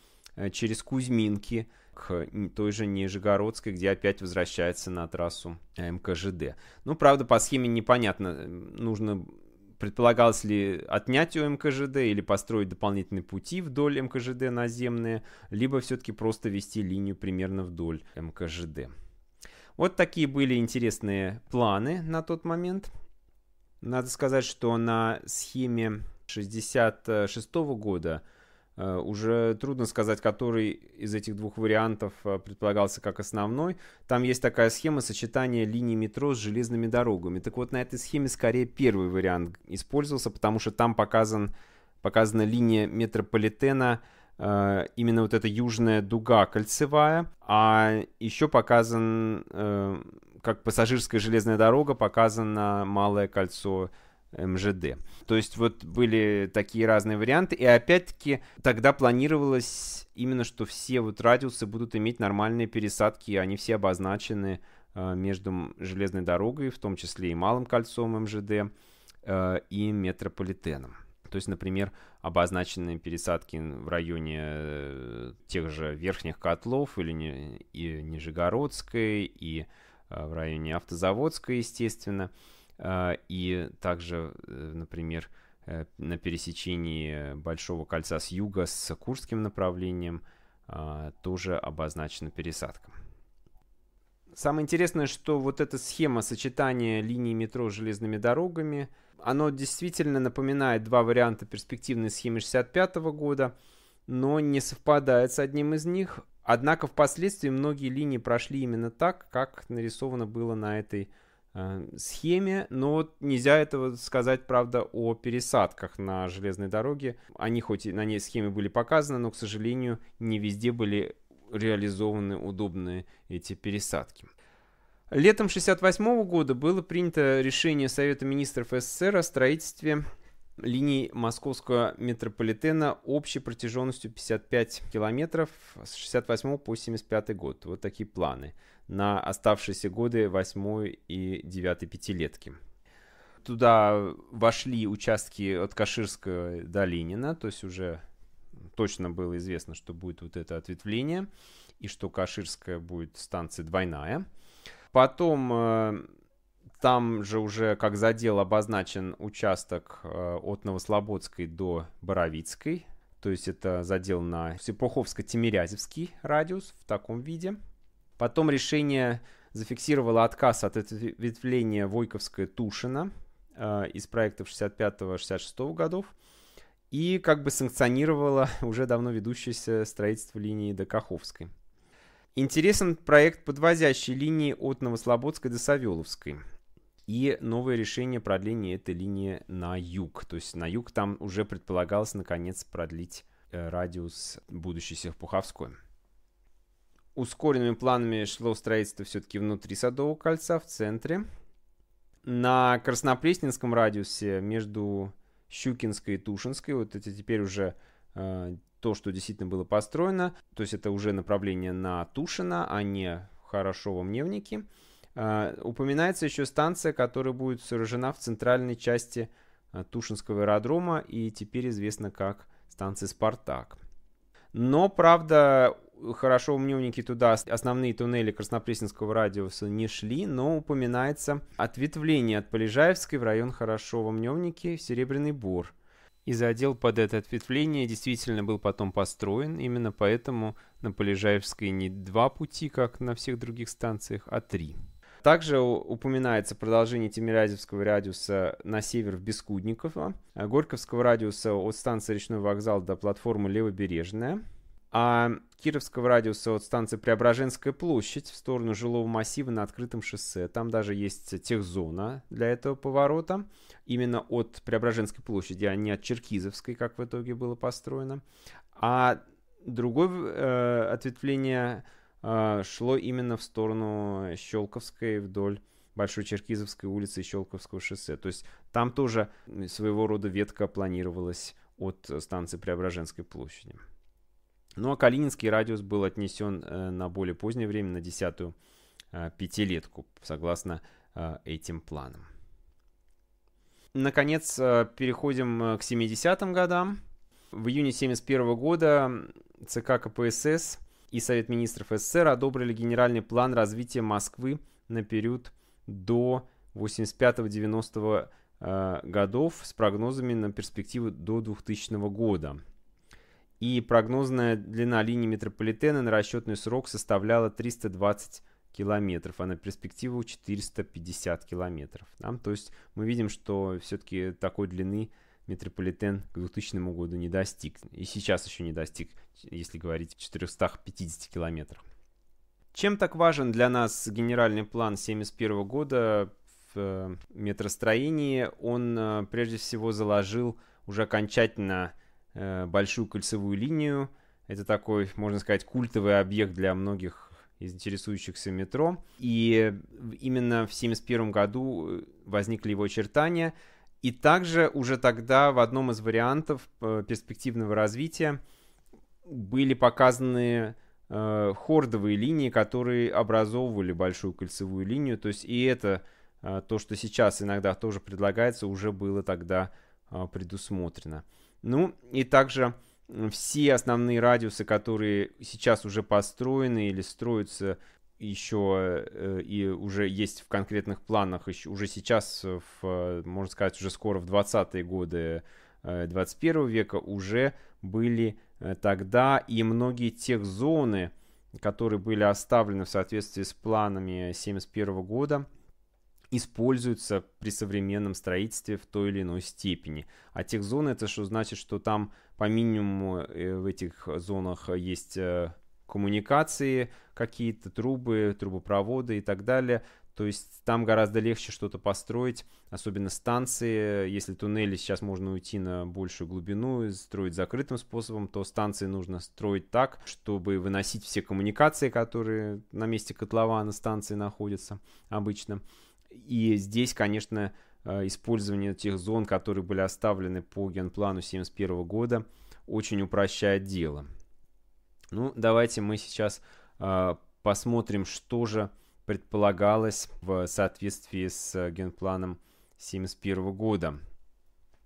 через Кузьминки к той же Нижегородской, где опять возвращается на трассу эм ка жэ дэ. Ну, правда, по схеме непонятно, нужно Предполагалось ли отнять у эм ка жэ дэ или построить дополнительные пути вдоль эм ка жэ дэ наземные, либо все-таки просто вести линию примерно вдоль эм ка жэ дэ. Вот такие были интересные планы на тот момент. Надо сказать, что на схеме шестьдесят шестого года уже трудно сказать, который из этих двух вариантов предполагался как основной. Там есть такая схема сочетания линий метро с железными дорогами. Так вот, на этой схеме скорее первый вариант использовался, потому что там показан, показана линия метрополитена, именно вот эта южная дуга кольцевая, а еще показан, как пассажирская железная дорога, показано малое кольцо эм жэ дэ. То есть вот были такие разные варианты, и опять-таки тогда планировалось именно, что все вот радиусы будут иметь нормальные пересадки, они все обозначены э, между железной дорогой, в том числе и малым кольцом эм жэ дэ э, и метрополитеном. То есть, например, обозначены пересадки в районе тех же Верхних Котлов или не, и Нижегородской, и э, в районе Автозаводской, естественно. И также, например, на пересечении Большого кольца с юга с Курским направлением тоже обозначена пересадка. Самое интересное, что вот эта схема сочетания линий метро с железными дорогами, она действительно напоминает два варианта перспективной схемы шестьдесят пятого года, но не совпадает с одним из них. Однако впоследствии многие линии прошли именно так, как нарисовано было на этой схеме, но вот нельзя этого сказать, правда, о пересадках на железной дороге. Они хоть и на ней схеме были показаны, но, к сожалению, не везде были реализованы удобные эти пересадки. Летом шестьдесят восьмого года было принято решение Совета министров эс эс эс эр о строительстве линий московского метрополитена общей протяженностью пятьдесят пять километров с шестьдесят восьмого по семьдесят пятый год. Вот такие планы на оставшиеся годы восьмой и девятой пятилетки. Туда вошли участки от Каширска до Ленина, то есть уже точно было известно, что будет вот это ответвление и что Каширская будет станция двойная. Потом там же уже как задел обозначен участок от Новослободской до Боровицкой. То есть это задел на Серпуховско-Тимирязевский радиус в таком виде. Потом решение зафиксировало отказ от ответвления Войковская-Тушина э, из проектов шестьдесят пятого — шестьдесят шестого годов. И как бы санкционировало уже давно ведущееся строительство линии до Каховской. Интересен проект подвозящей линии от Новослободской до Савеловской. И новое решение продления этой линии на юг. То есть на юг там уже предполагалось наконец продлить э, радиус будущей Серпуховской. Ускоренными планами шло строительство все-таки внутри Садового кольца, в центре. На Красноплесненском радиусе между Щукинской и Тушинской, вот это теперь уже э, то, что действительно было построено. То есть это уже направление на Тушино, а не Хорошово-Мневники. Uh, упоминается еще станция, которая будет сооружена в центральной части uh, Тушинского аэродрома и теперь известна как станция «Спартак». Но, правда, хорошо умневники туда основные туннели Красноплесненского радиуса не шли, но упоминается ответвление от Полежаевской в район Хорошово-Мневники в Серебряный Бор. И задел под это ответвление действительно был потом построен, именно поэтому на Полежаевской не два пути, как на всех других станциях, а три. Также упоминается продолжение Тимирязевского радиуса на север в Бескудниково, Горьковского радиуса от станции Речной вокзал до платформы Левобережная, а Кировского радиуса от станции Преображенская площадь в сторону жилого массива на открытом шоссе. Там даже есть техзона для этого поворота, именно от Преображенской площади, а не от Черкизовской, как в итоге было построено. А другое э, ответвление шло именно в сторону Щелковской, вдоль Большой Черкизовской улицы и Щелковского шоссе. То есть там тоже своего рода ветка планировалась от станции Преображенской площади. Ну а Калининский радиус был отнесен на более позднее время, на десятую пятилетку, согласно этим планам. Наконец, переходим к семидесятым годам. В июне семьдесят первого года цэ ка ка пэ эс эс и Совет министров эс эс эс эр одобрили генеральный план развития Москвы на период до восемьдесят пятого — девяностого годов с прогнозами на перспективу до двухтысячного года. И прогнозная длина линии метрополитена на расчетный срок составляла триста двадцать километров, а на перспективу четыреста пятьдесят километров. Да? То есть мы видим, что все-таки такой длины метрополитен к двухтысячному году не достиг. И сейчас еще не достиг, если говорить, четырёхсот пятидесяти километров. Чем так важен для нас генеральный план тысяча девятьсот семьдесят первого года в метростроении? Он прежде всего заложил уже окончательно большую кольцевую линию. Это такой, можно сказать, культовый объект для многих из интересующихся метро. И именно в тысяча девятьсот семьдесят первом году возникли его очертания. И также уже тогда в одном из вариантов перспективного развития были показаны хордовые линии, которые образовывали большую кольцевую линию. То есть и это, то, что сейчас иногда тоже предлагается, уже было тогда предусмотрено. Ну и также все основные радиусы, которые сейчас уже построены или строятся еще и уже есть в конкретных планах, еще, уже сейчас, в, можно сказать, уже скоро в двадцатые годы двадцать первого века уже были тогда. И многие тех зоны, которые были оставлены в соответствии с планами тысяча девятьсот семьдесят первого года, используются при современном строительстве в той или иной степени. А техзоны — это что значит, что там по минимуму в этих зонах есть коммуникации, какие-то трубы, трубопроводы и так далее. То есть там гораздо легче что-то построить, особенно станции. Если туннели сейчас можно уйти на большую глубину и строить закрытым способом, то станции нужно строить так, чтобы выносить все коммуникации, которые на месте котлована станции находятся обычно. И здесь, конечно, использование тех зон, которые были оставлены по генплану тысяча девятьсот семьдесят первого года, очень упрощает дело. Ну, давайте мы сейчас посмотрим, что же предполагалось в соответствии с генпланом тысяча девятьсот семьдесят первого года.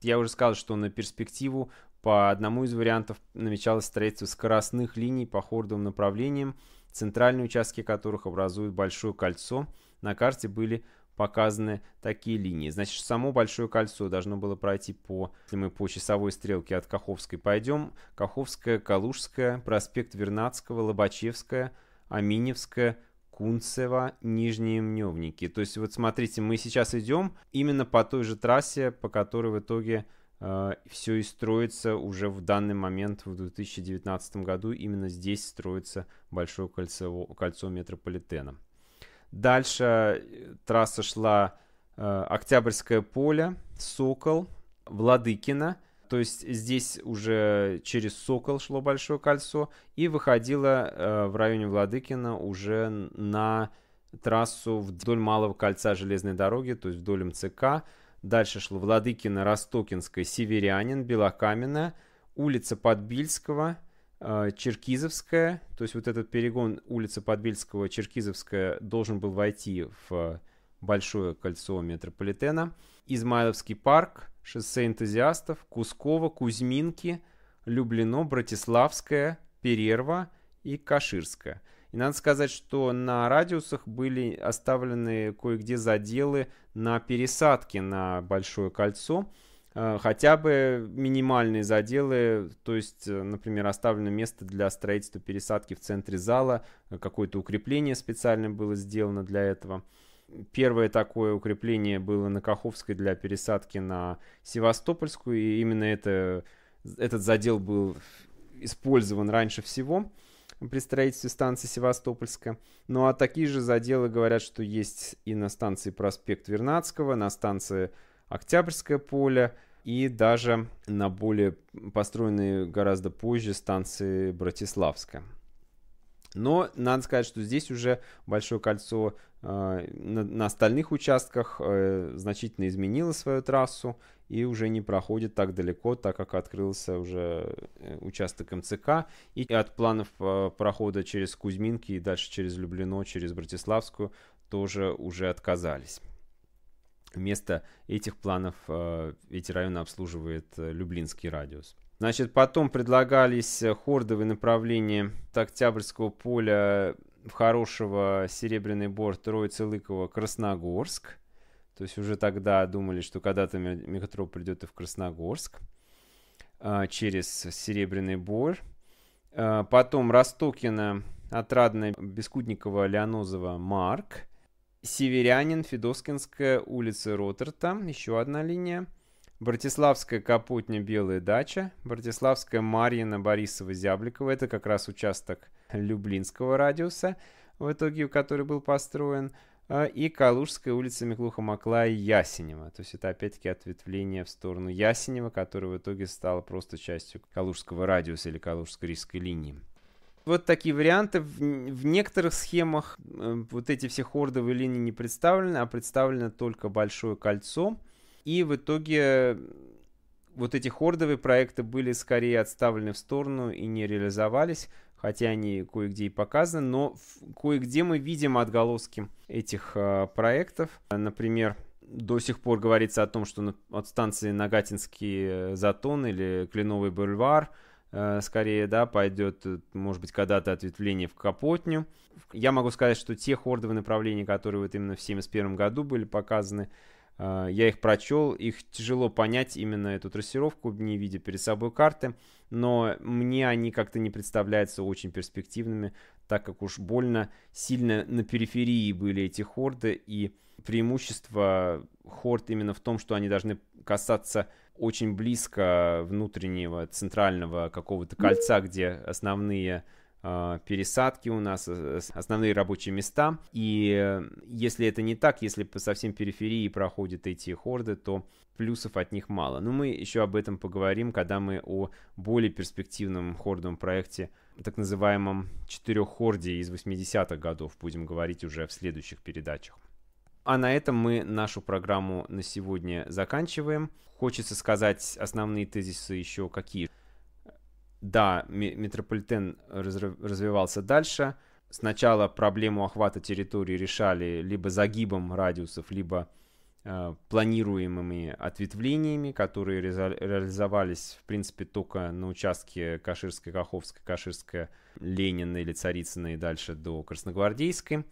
Я уже сказал, что на перспективу по одному из вариантов намечалось строительство скоростных линий по хордовым направлениям, центральные участки которых образуют большое кольцо. На карте были показаны такие линии. Значит, само большое кольцо должно было пройти по, если мы по часовой стрелке от Каховской пойдем, Каховская, Калужская, проспект Вернадского, Лобачевская, Аминевская, Кунцево, Нижние Мневники. То есть вот смотрите, мы сейчас идем именно по той же трассе, по которой в итоге э, все и строится уже в данный момент в две тысячи девятнадцатом году. Именно здесь строится большое кольцо, кольцо метрополитена. Дальше трасса шла э, Октябрьское поле, Сокол, Владыкино. То есть здесь уже через Сокол шло большое кольцо и выходило э, в районе Владыкина уже на трассу вдоль Малого кольца железной дороги, то есть вдоль эм цэ ка. Дальше шло Владыкино, Ростокинское, Северянин, Белокаменное, улица Подбельского, Черкизовская, то есть вот этот перегон улица Подбельского, Черкизовская должен был войти в большое кольцо метрополитена. Измайловский парк, шоссе энтузиастов, Кусково, Кузьминки, Люблино, Братиславская, Перерва и Каширская. И надо сказать, что на радиусах были оставлены кое-где заделы на пересадки на большое кольцо. Хотя бы минимальные заделы, то есть, например, оставлено место для строительства пересадки в центре зала, какое-то укрепление специально было сделано для этого. Первое такое укрепление было на Каховской для пересадки на Севастопольскую, и именно это, этот задел был использован раньше всего при строительстве станции Севастопольская. Ну а такие же заделы говорят, что есть и на станции проспект Вернадского, на станции Октябрьское поле, и даже на более построенные гораздо позже станции Братиславская. Но надо сказать, что здесь уже большое кольцо э, на, на остальных участках э, значительно изменило свою трассу и уже не проходит так далеко, так как открылся уже участок эм цэ ка. И от планов э, прохода через Кузьминки и дальше через Люблино, через Братиславскую тоже уже отказались. Вместо этих планов э, эти районы обслуживает э, Люблинский радиус. Значит, потом предлагались хордовые направления от Октябрьского поля в Хорошево, Серебряный Бор, Троице-Лыково, Красногорск. То есть уже тогда думали, что когда-то Мегатроп придет и в Красногорск через Серебряный Бор. Потом Ростокина, Отрадная, Бескудникова, Леонозова, Марк. Северянин, Федоскинская улица, Роттерта. Еще одна линия. Братиславская, Капотня, Белая дача. Братиславская, Марьина, Борисова, Зябликова. Это как раз участок Люблинского радиуса, в итоге который был построен. И Калужская улица, Миклуха, Маклая, Ясенева. То есть это опять-таки ответвление в сторону Ясенева, которое в итоге стало просто частью Калужского радиуса или Калужско-Рижской линии. Вот такие варианты. В некоторых схемах вот эти все хордовые линии не представлены, а представлено только Большое кольцо. И в итоге вот эти хордовые проекты были скорее отставлены в сторону и не реализовались, хотя они кое-где и показаны, но кое-где мы видим отголоски этих э, проектов. Например, до сих пор говорится о том, что на, от станции Нагатинский затон или Кленовый бульвар э, скорее, да, пойдет, может быть, когда-то ответвление в Капотню. Я могу сказать, что те хордовые направления, которые вот именно в тысяча девятьсот семьдесят первом году были показаны, э, я их прочел, их тяжело понять именно эту трассировку, не видя перед собой карты. Но мне они как-то не представляются очень перспективными, так как уж больно сильно на периферии были эти хорды, и преимущество хорд именно в том, что они должны касаться очень близко внутреннего центрального какого-то кольца, где основные э, пересадки у нас, основные рабочие места. И если это не так, если по совсем периферии проходят эти хорды, то плюсов от них мало. Но мы еще об этом поговорим, когда мы о более перспективном хордовом проекте, так называемом четыреххорде из восьмидесятых годов, будем говорить уже в следующих передачах. А на этом мы нашу программу на сегодня заканчиваем. Хочется сказать основные тезисы еще какие. Да, метрополитен развивался дальше. Сначала проблему охвата территории решали либо загибом радиусов, либо планируемыми ответвлениями, которые реализовались, в принципе, только на участке Каширской, Каховской, Каширской, Ленина или Царицына и дальше до Красногвардейской.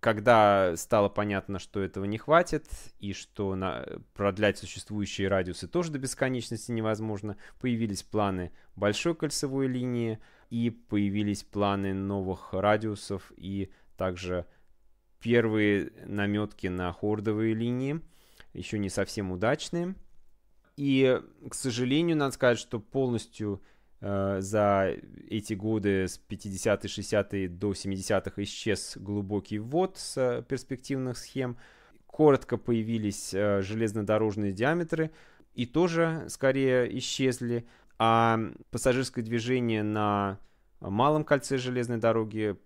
Когда стало понятно, что этого не хватит и что на... продлять существующие радиусы тоже до бесконечности невозможно, появились планы большой кольцевой линии и появились планы новых радиусов и также первые наметки на хордовые линии, еще не совсем удачные. И, к сожалению, надо сказать, что полностью э, за эти годы с пятидесятых, шестидесятых до семидесятых исчез глубокий ввод с э, перспективных схем. Коротко появились э, железнодорожные диаметры и тоже скорее исчезли. А пассажирское движение на малом кольце железной дороги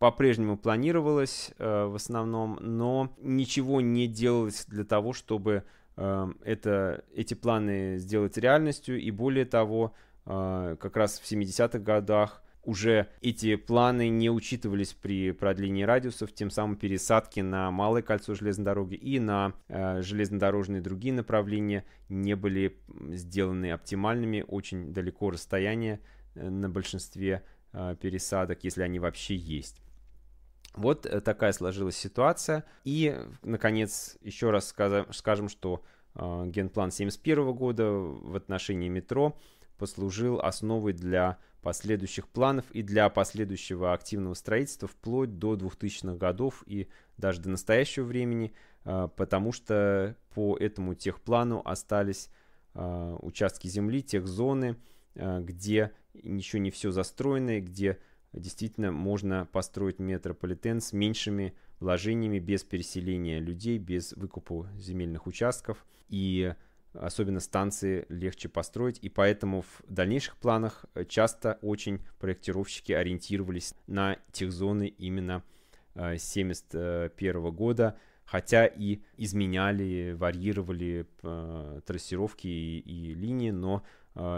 по-прежнему планировалось э, в основном, но ничего не делалось для того, чтобы э, это, эти планы сделать реальностью. И более того, э, как раз в семидесятых годах уже эти планы не учитывались при продлении радиусов, тем самым пересадки на малое кольцо железной дороги и на э, железнодорожные другие направления не были сделаны оптимальными. Очень далеко расстояние на большинстве э, пересадок, если они вообще есть. Вот такая сложилась ситуация. И, наконец, еще раз скажем, что генплан тысяча девятьсот семьдесят первого года в отношении метро послужил основой для последующих планов и для последующего активного строительства вплоть до двухтысячных годов и даже до настоящего времени, потому что по этому техплану остались участки земли, техзоны, где еще не все застроено, где действительно можно построить метрополитен с меньшими вложениями, без переселения людей, без выкупа земельных участков. И особенно станции легче построить. И поэтому в дальнейших планах часто очень проектировщики ориентировались на техзоны именно тысяча девятьсот семьдесят первого года, хотя и изменяли, варьировали трассировки и, и линии, но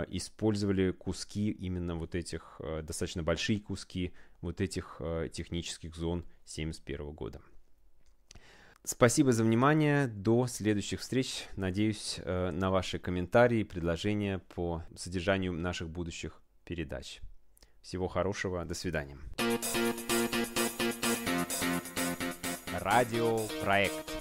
использовали куски, именно вот этих, достаточно большие куски вот этих технических зон тысяча девятьсот семьдесят первого года. Спасибо за внимание. До следующих встреч. Надеюсь на ваши комментарии и предложения по содержанию наших будущих передач. Всего хорошего. До свидания. Радиопроект.